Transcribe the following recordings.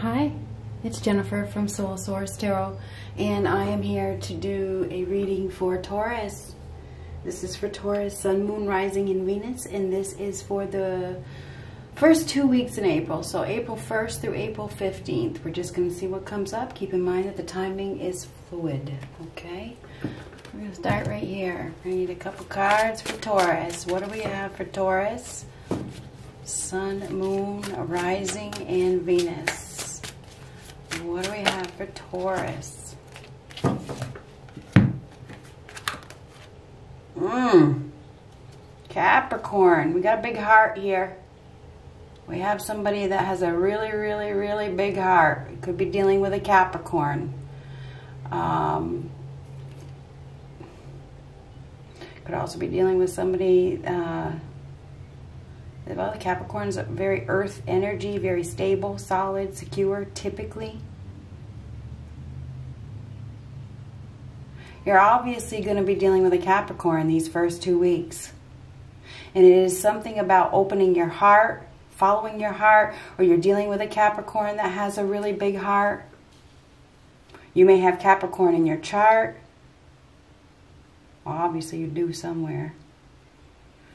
Hi, it's Jennifer from Soul Source Tarot, and I am here to do a reading for Taurus. This is for Taurus, Sun, Moon, Rising, and Venus, and this is for the first 2 weeks in April. So April 1st through April 15th. We're just going to see what comes up. Keep in mind that the timing is fluid, okay? We're going to start right here. I need a couple cards for Taurus. What do we have for Taurus? Sun, Moon, Rising, and Venus. What do we have for Taurus? Capricorn. We got a big heart here. We have somebody that has a really, really, really big heart. We could be dealing with a Capricorn. Could also be dealing with somebody. Well, the Capricorn's very earth energy, very stable, solid, secure, typically. You're obviously going to be dealing with a Capricorn these first 2 weeks. And it is something about opening your heart, following your heart, or you're dealing with a Capricorn that has a really big heart. You may have Capricorn in your chart. Well, obviously you do somewhere.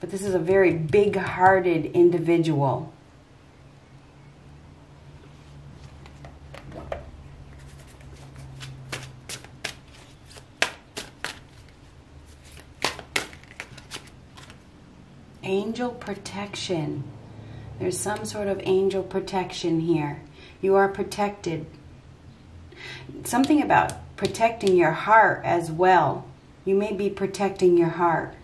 But this is a very big-hearted individual. Angel protection. There's some sort of angel protection here. You are protected. Something about protecting your heart as well. You may be protecting your heart.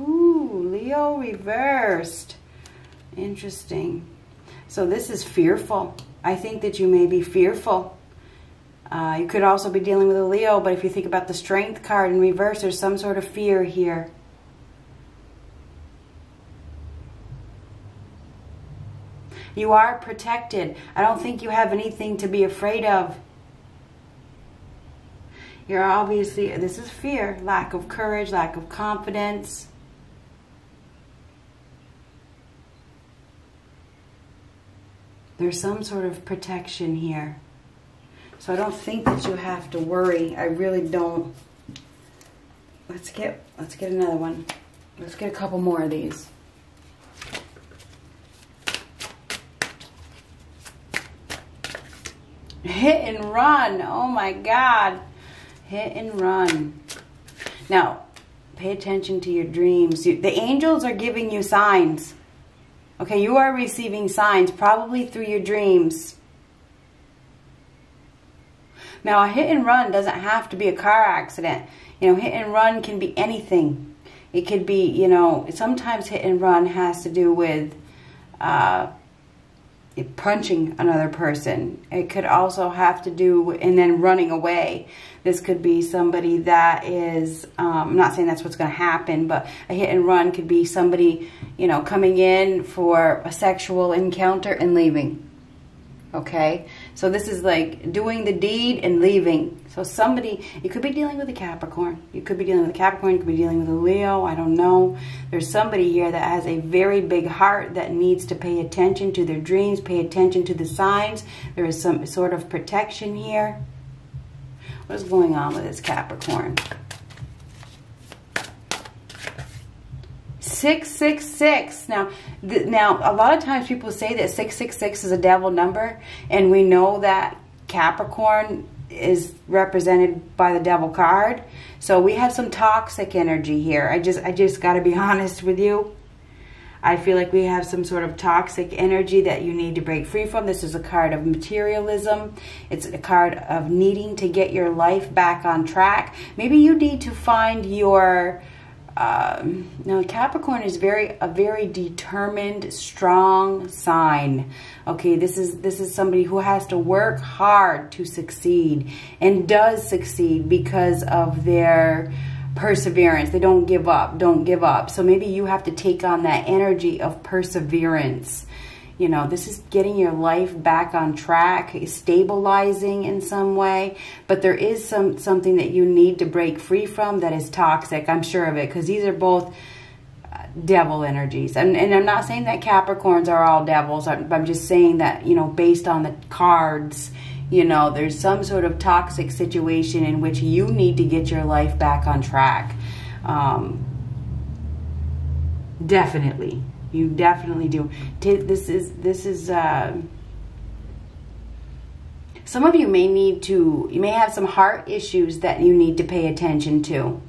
Leo reversed. Interesting. So this is fearful. I think that you may be fearful. You could also be dealing with a Leo, but if you think about the strength card in reverse, there's some sort of fear here. You are protected. I don't think you have anything to be afraid of. You're obviously, this is fear, lack of courage, lack of confidence. There's some sort of protection here. So I don't think that you have to worry. I really don't. Let's get another one. Let's get a couple more of these. Hit and run. Oh my God. Hit and run. Now, pay attention to your dreams. The angels are giving you signs. Okay, you are receiving signs, probably through your dreams. Now, a hit and run doesn't have to be a car accident. You know, hit and run can be anything. It could be, you know, sometimes hit and run has to do with punching another person. It could also have to do with, and then running away. This could be somebody that is, I'm not saying that's what's going to happen, but a hit and run could be somebody, you know, coming in for a sexual encounter and leaving. Okay? So this is like doing the deed and leaving. So somebody, you could be dealing with a Capricorn. You could be dealing with a Capricorn. You could be dealing with a Leo. I don't know. There's somebody here that has a very big heart that needs to pay attention to their dreams, pay attention to the signs. There is some sort of protection here. What's going on with this Capricorn? 666. Now a lot of times people say that 666 is a devil number, and we know that Capricorn is represented by the devil card. So we have some toxic energy here. I just got to be honest with you. I feel like we have some sort of toxic energy that you need to break free from. This is a card of materialism. It's a card of needing to get your life back on track. Maybe you need to find your... Now Capricorn is a very determined, strong sign. Okay, this is somebody who has to work hard to succeed and does succeed because of their perseverance. They don't give up. So maybe you have to take on that energy of perseverance. You know, this is getting your life back on track, stabilizing in some way. But there is something that you need to break free from that is toxic. I'm sure of it, because these are both devil energies. And I'm not saying that Capricorns are all devils. I'm just saying that, you know, based on the cards, you know, there's some sort of toxic situation in which you need to get your life back on track. Definitely. You definitely do. This is some of you may have some heart issues that you need to pay attention to.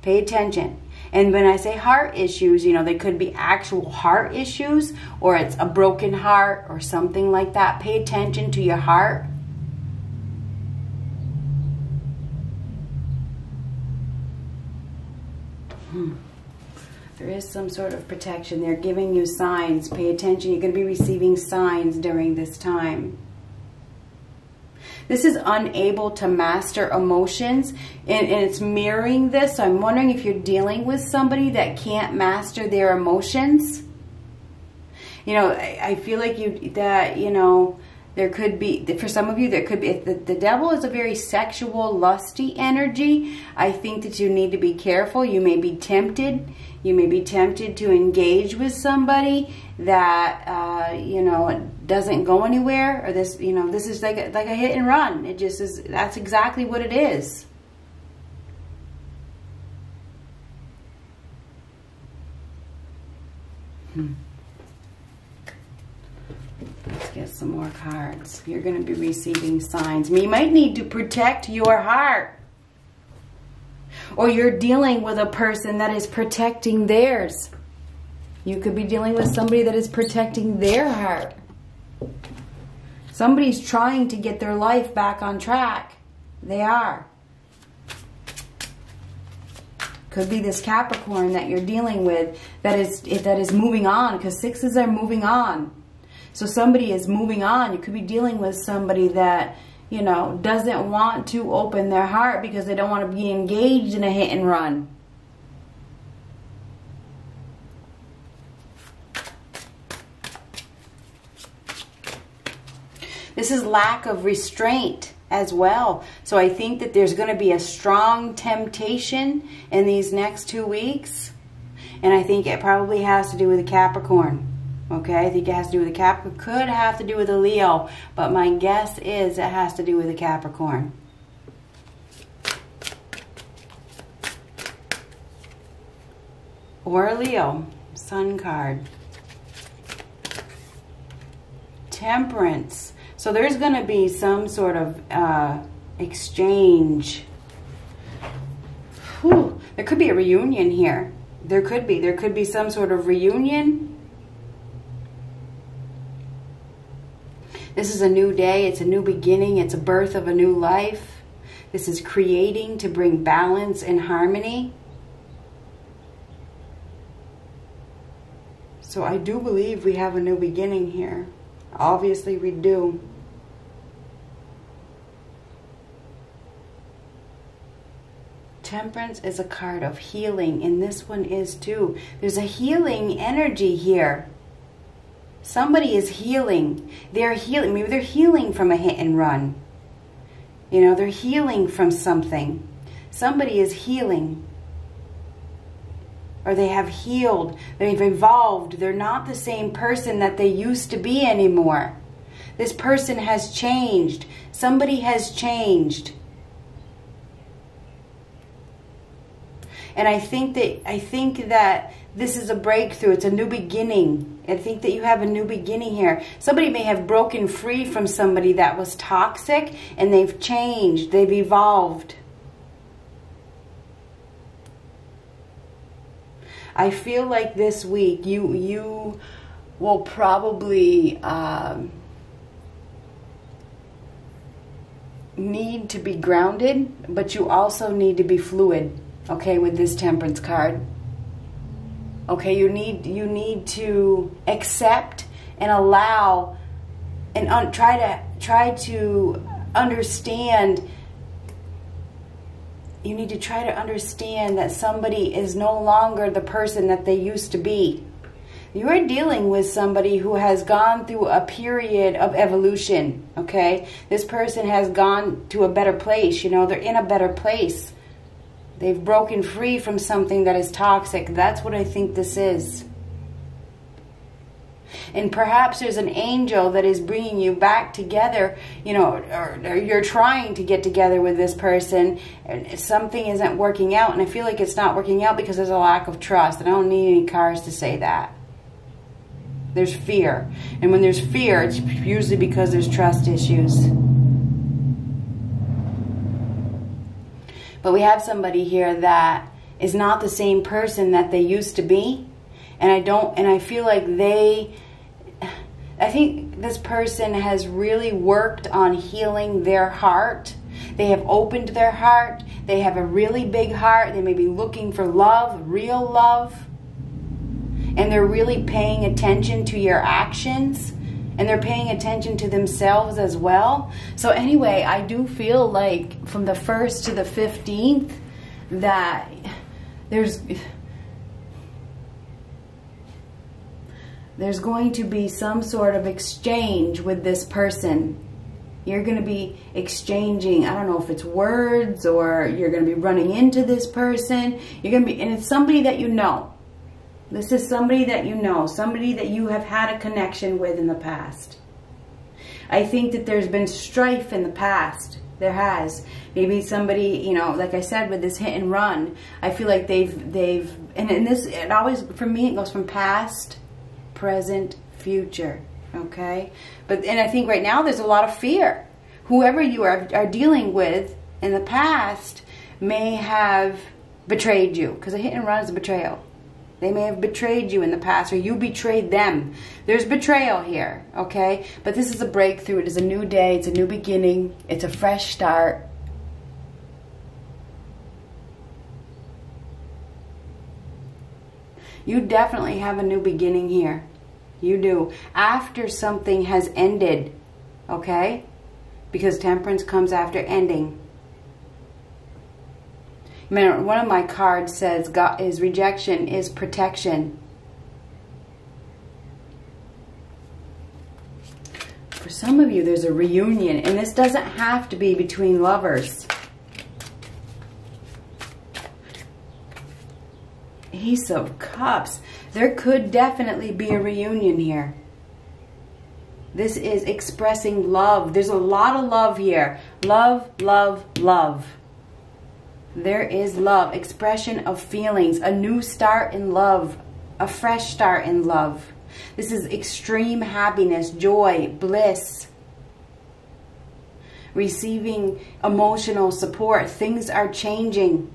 Pay attention. And when I say heart issues, you know, they could be actual heart issues, or it's a broken heart or something like that. Pay attention to your heart. There is some sort of protection. They're giving you signs. Pay attention. You're going to be receiving signs during this time. This is unable to master emotions, and it's mirroring this. So I'm wondering if you're dealing with somebody that can't master their emotions. You know, I feel like there could be, for some of you, there could be, if the devil is a very sexual, lusty energy, I think that you need to be careful. You may be tempted. You may be tempted to engage with somebody that, you know, doesn't go anywhere. Or this, you know, this is like a hit and run. It just is, that's exactly what it is. Let's get some more cards. You're going to be receiving signs. You might need to protect your heart. Or you're dealing with a person that is protecting theirs. You could be dealing with somebody that is protecting their heart. Somebody's trying to get their life back on track. They are. Could be this Capricorn that you're dealing with that is moving on, because sixes are moving on. So somebody is moving on. You could be dealing with somebody that, you know, doesn't want to open their heart because they don't want to be engaged in a hit and run. This is lack of restraint as well. So I think that there's going to be a strong temptation in these next 2 weeks. And I think it probably has to do with a Capricorn. Okay, I think it has to do with a Capricorn. Could have to do with a Leo, but my guess is it has to do with a Capricorn. Or a Leo. Sun card. Temperance. So there's going to be some sort of exchange. Whew. There could be a reunion here. There could be. There could be some sort of reunion. This is a new day. It's a new beginning. It's a birth of a new life. This is creating to bring balance and harmony. So I do believe we have a new beginning here. Obviously we do. Temperance is a card of healing, and this one is too. There's a healing energy here. Somebody is healing. They're healing. Maybe they're healing from a hit and run. You know, they're healing from something. Somebody is healing. Or they have healed. They've evolved. They're not the same person that they used to be anymore. This person has changed. Somebody has changed. And I think that this is a breakthrough. It's a new beginning. I think that you have a new beginning here. Somebody may have broken free from somebody that was toxic, and they've changed. They've evolved. I feel like this week you will probably need to be grounded, but you also need to be fluid, okay, with this Temperance card. Okay, you need to accept and allow and try to understand. You need to try to understand that somebody is no longer the person that they used to be. You are dealing with somebody who has gone through a period of evolution, okay? This person has gone to a better place, you know? They're in a better place. They've broken free from something that is toxic. That's what I think this is. And perhaps there's an angel that is bringing you back together, you know, or you're trying to get together with this person, and something isn't working out, and I feel like it's not working out because there's a lack of trust, and I don't need any cards to say that. There's fear, and when there's fear, it's usually because there's trust issues. But we have somebody here that is not the same person that they used to be, and I feel like I think this person has really worked on healing their heart. They have opened their heart. They have a really big heart. They may be looking for love, real love. And they're really paying attention to your actions. And they're paying attention to themselves as well. So anyway, I do feel like from the 1st to the 15th that there's going to be some sort of exchange with this person. You're going to be exchanging, I don't know if it's words, or you're going to be running into this person. You're going to be, and it's somebody that you know. This is somebody that you know, somebody that you have had a connection with in the past. I think that there's been strife in the past. There has. Maybe somebody, you know, like I said, with this hit and run, I feel like they've, and in this, it always, for me, it goes from past, present, future, okay? But, and I think right now there's a lot of fear. Whoever you are dealing with in the past may have betrayed you, because a hit and run is a betrayal. They may have betrayed you in the past, or you betrayed them. There's betrayal here, okay? But this is a breakthrough. It is a new day. It's a new beginning. It's a fresh start. You definitely have a new beginning here. You do. After something has ended, okay? Because temperance comes after ending. Man, one of my cards says God is rejection is protection. For some of you, there's a reunion, and this doesn't have to be between lovers. Ace of Cups. There could definitely be a reunion here. This is expressing love. There's a lot of love here. Love, love, love. There is love, expression of feelings, a new start in love, a fresh start in love. This is extreme happiness, joy, bliss, receiving emotional support. Things are changing.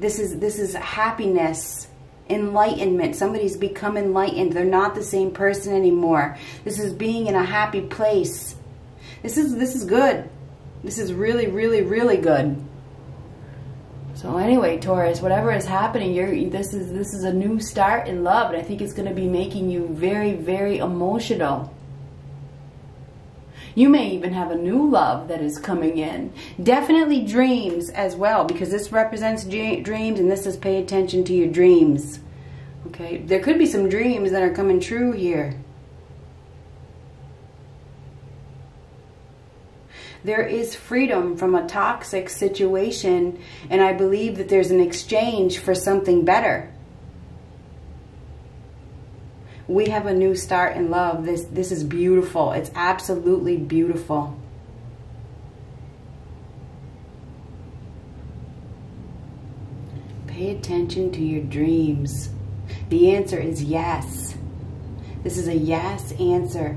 This is happiness, enlightenment. Somebody's become enlightened. They're not the same person anymore. This is being in a happy place. This is good. This is really, really, really good. So anyway, Taurus, whatever is happening, this is a new start in love, and I think it's going to be making you very, very emotional. You may even have a new love that is coming in. Definitely dreams as well, because this represents dreams, and this is pay attention to your dreams. Okay, there could be some dreams that are coming true here. There is freedom from a toxic situation, and I believe that there's an exchange for something better. We have a new start in love. This is beautiful. It's absolutely beautiful. Pay attention to your dreams. The answer is yes. This is a yes answer.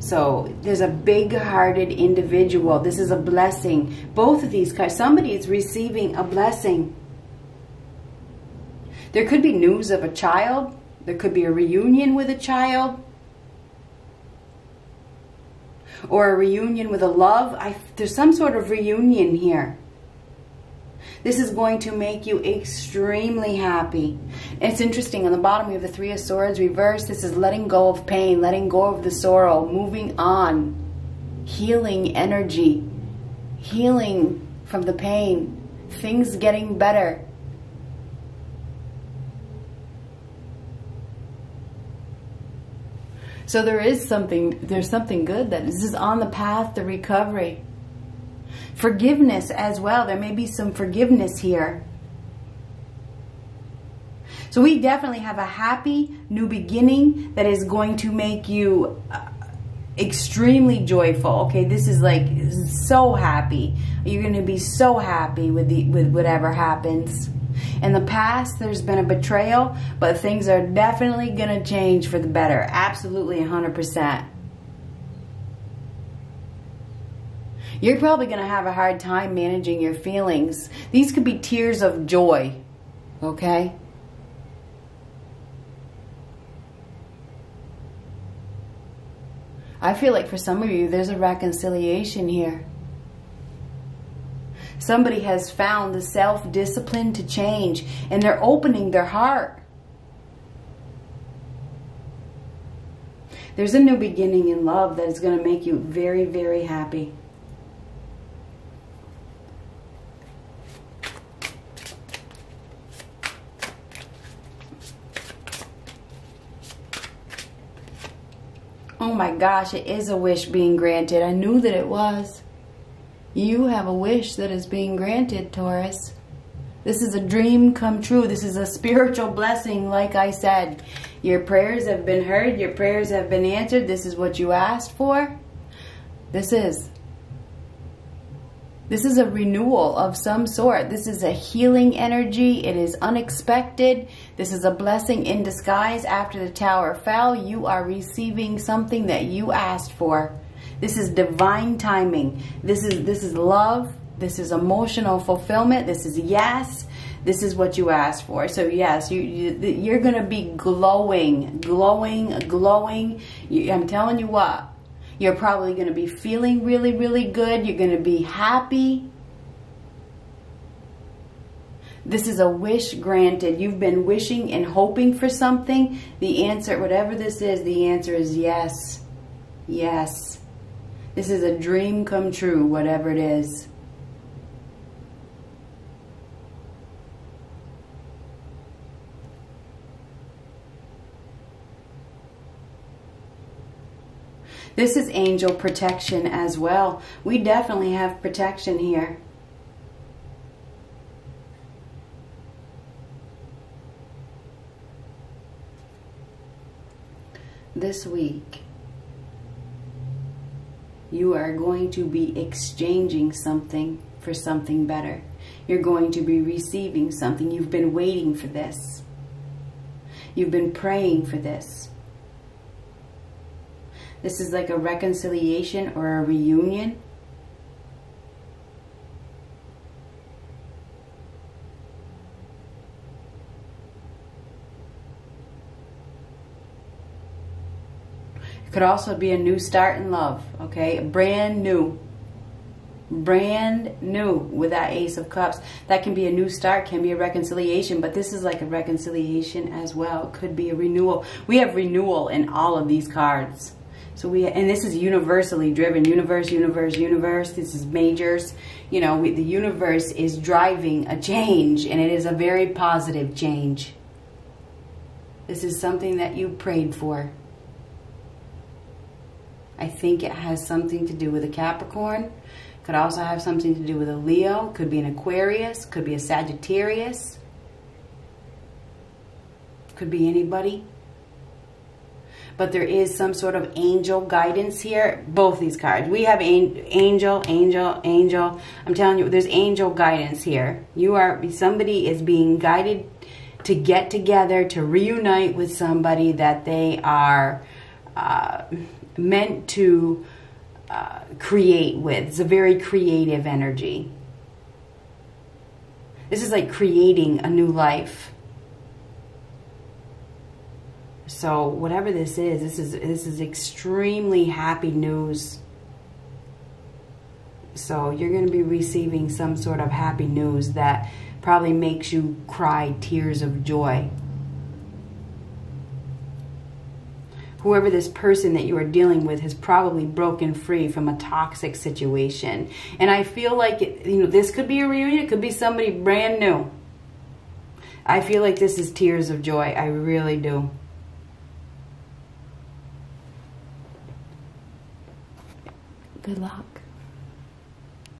So there's a big-hearted individual. This is a blessing. Both of these cards, somebody is receiving a blessing. There could be news of a child. There could be a reunion with a child. Or a reunion with a love. There's some sort of reunion here. This is going to make you extremely happy. It's interesting. On the bottom, we have the 3 of Swords reversed. This is letting go of pain, letting go of the sorrow, moving on, healing energy, healing from the pain, things getting better. So there is something, there's something good that this is on the path to recovery. Forgiveness as well. There may be some forgiveness here. So we definitely have a happy new beginning that is going to make you extremely joyful. Okay, this is like so happy. You're going to be so happy with whatever happens. In the past, there's been a betrayal, but things are definitely going to change for the better. Absolutely, 100%. You're probably going to have a hard time managing your feelings. These could be tears of joy, okay? I feel like for some of you, there's a reconciliation here. Somebody has found the self-discipline to change, and they're opening their heart. There's a new beginning in love that is going to make you very, very happy. Oh my gosh, it is a wish being granted. I knew that it was. You have a wish that is being granted, Taurus. This is a dream come true. This is a spiritual blessing, like I said. Your prayers have been heard. Your prayers have been answered. This is what you asked for. This is a renewal of some sort. This is a healing energy. It is unexpected. This is a blessing in disguise. After the tower fell, you are receiving something that you asked for. This is divine timing. This is love. This is emotional fulfillment. This is yes. This is what you asked for. So yes, you're going to be glowing, glowing, glowing. I'm telling you what. You're probably going to be feeling really, really good. You're going to be happy. This is a wish granted. You've been wishing and hoping for something. The answer, whatever this is, the answer is yes. Yes. This is a dream come true, whatever it is. This is angel protection as well. We definitely have protection here. This week, you are going to be exchanging something for something better. You're going to be receiving something. You've been waiting for this. You've been praying for this. This is like a reconciliation or a reunion. It could also be a new start in love, okay? Brand new. Brand new with that Ace of Cups. That can be a new start, can be a reconciliation, but this is like a reconciliation as well. It could be a renewal. We have renewal in all of these cards. So and this is universally driven. Universe, universe, universe. This is majors. You know, the universe is driving a change, and it is a very positive change. This is something that you prayed for. I think it has something to do with a Capricorn. Could also have something to do with a Leo. Could be an Aquarius. Could be a Sagittarius. Could be anybody. But there is some sort of angel guidance here. Both these cards. We have angel, angel, angel. I'm telling you, there's angel guidance here. Somebody is being guided to get together, to reunite with somebody that they are meant to create with. It's a very creative energy. This is like creating a new life. So whatever this is extremely happy news. So you're going to be receiving some sort of happy news that probably makes you cry tears of joy. Whoever this person that you are dealing with has probably broken free from a toxic situation. And I feel like, you know, this could be a reunion. It could be somebody brand new. I feel like this is tears of joy. I really do. Good luck.